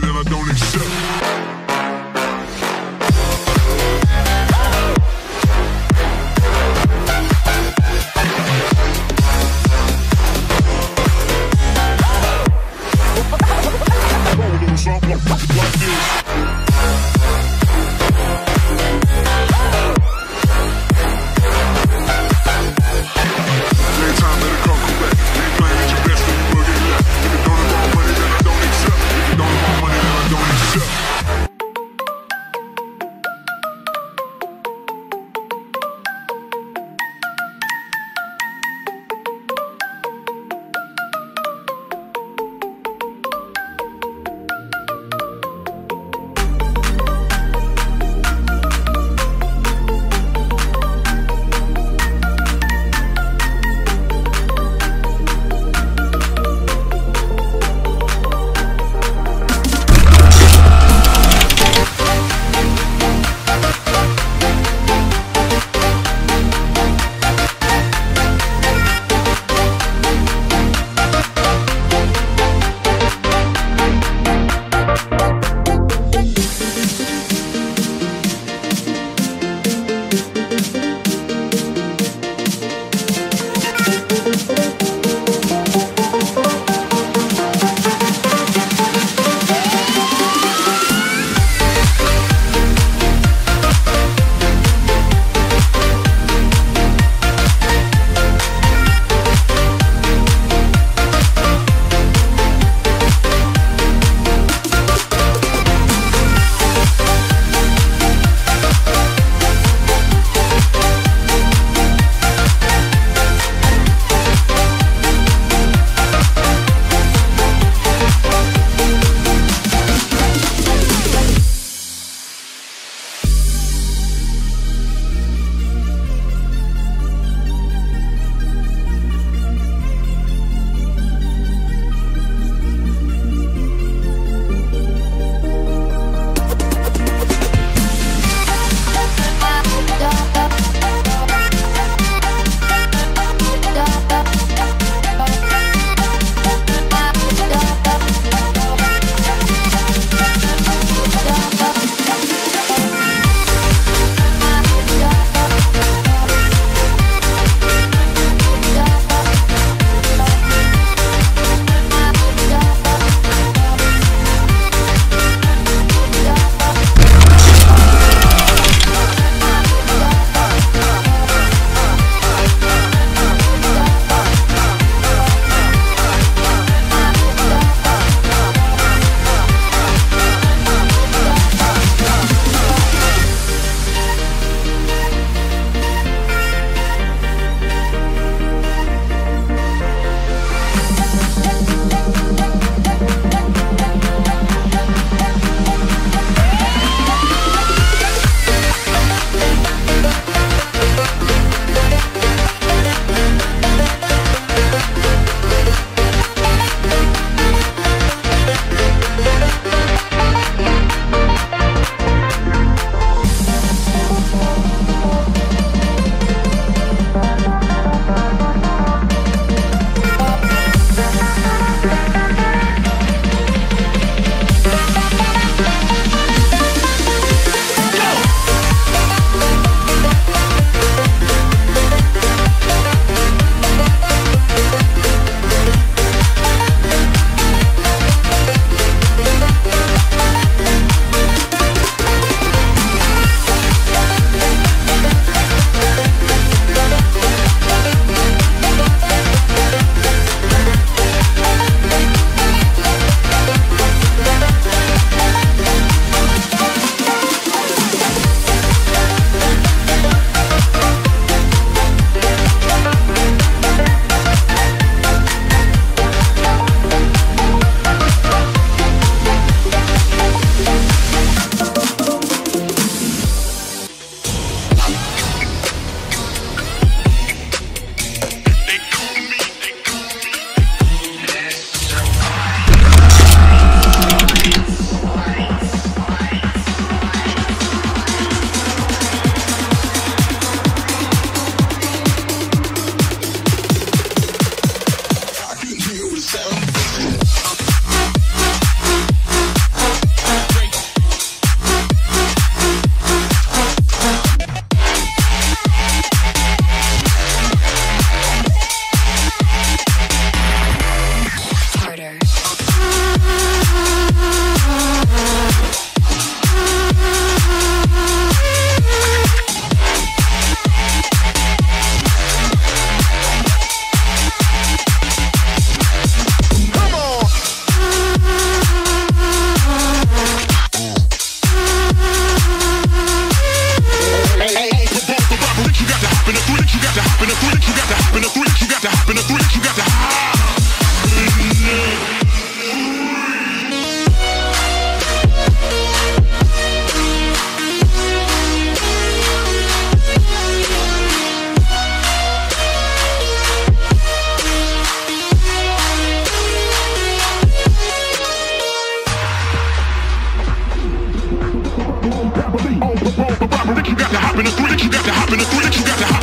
money that I don't accept. Don't that you got to hop in the three that you got to hop in the three that you got to hop.